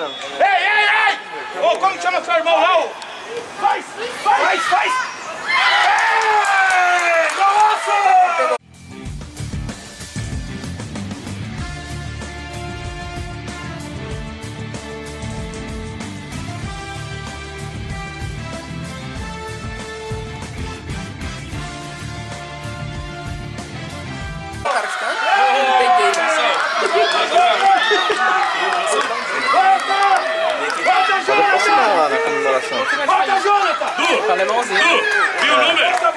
Ei! Ô, como que chama seu irmão, Raul? Faz! Ei! Golaço! Olha como coração. Volta, Jonathan! Du! Tá legalzinho. Du! Viu o número?